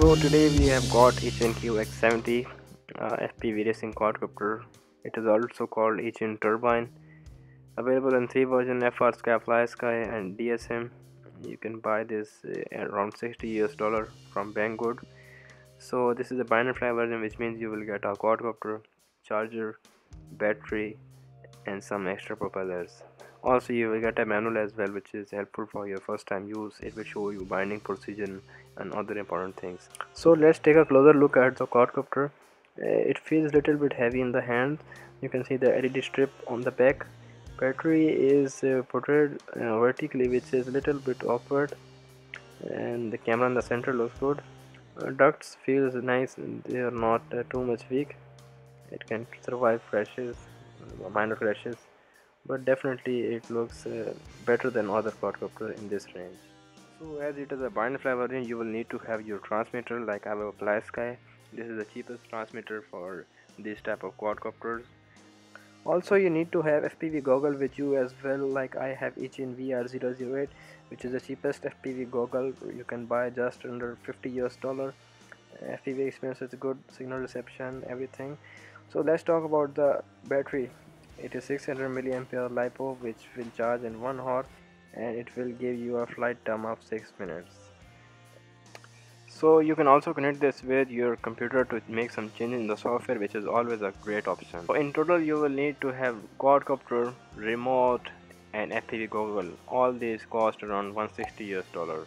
So today we have got Eachine QX70 FPV racing quadcopter. It is also called Eachine Turbine. Available in 3 versions: FR Sky, Fly Sky, and DSM. You can buy this around $60 from Banggood. So this is a binary fly version, which means you will get a quadcopter, charger, battery, and some extra propellers. Also, you will get a manual as well, which is helpful for your first time use. It will show you binding procedure and other important things. So let's take a closer look at the quadcopter. It feels a little bit heavy in the hand. You can see the LED strip on the back. Battery is portrayed vertically, which is a little bit awkward, and the camera in the center looks good. Ducts feels nice, they are not too much weak. It can survive crashes, minor crashes, but definitely it looks better than other quadcopters in this range. So as it is a binary fly version, you will need to have your transmitter. Like I have a Fly Sky, this is the cheapest transmitter for this type of quadcopters. Also, you need to have FPV goggle with you as well. Like I have Eachine VR008, which is the cheapest FPV goggle. You can buy just under $50 US. FPV experience is good, signal reception, everything. So let's talk about the battery. It is 600 mAh LiPo, which will charge in 1 hour and it will give you a flight time of 6 minutes. So you can also connect this with your computer to make some changes in the software, which is always a great option. So in total, you will need to have quadcopter, remote, and FPV goggle. All these cost around $160 US.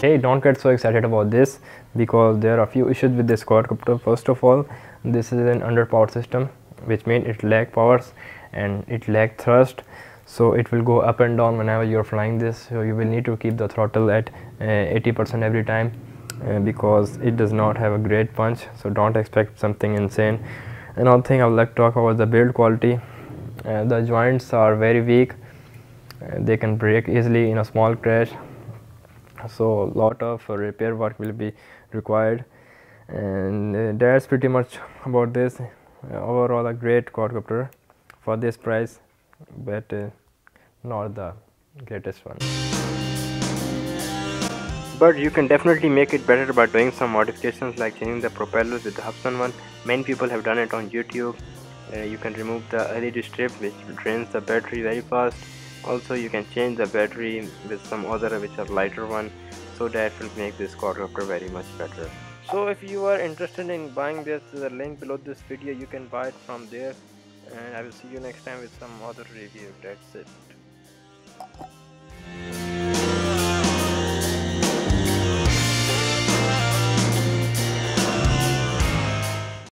Hey, don't get so excited about this, because there are a few issues with this quadcopter. First of all, this is an underpowered system, which means it lacks powers and it lacks thrust, so it will go up and down whenever you are flying this. So you will need to keep the throttle at 80% every time, because it does not have a great punch, so don't expect something insane. Another thing I would like to talk about is the build quality. The joints are very weak, they can break easily in a small crash, so a lot of repair work will be required. And that's pretty much about this. Overall, a great quadcopter for this price, but not the greatest one, but you can definitely make it better by doing some modifications, like changing the propellers with the Hubsan one. Many people have done it on YouTube. You can remove the LED strip, which drains the battery very fast. Also, you can change the battery with some other, which are lighter one, so that will make this quadcopter very much better. So if you are interested in buying this, the link below this video, you can buy it from there. And I will see you next time with some other review. That's it.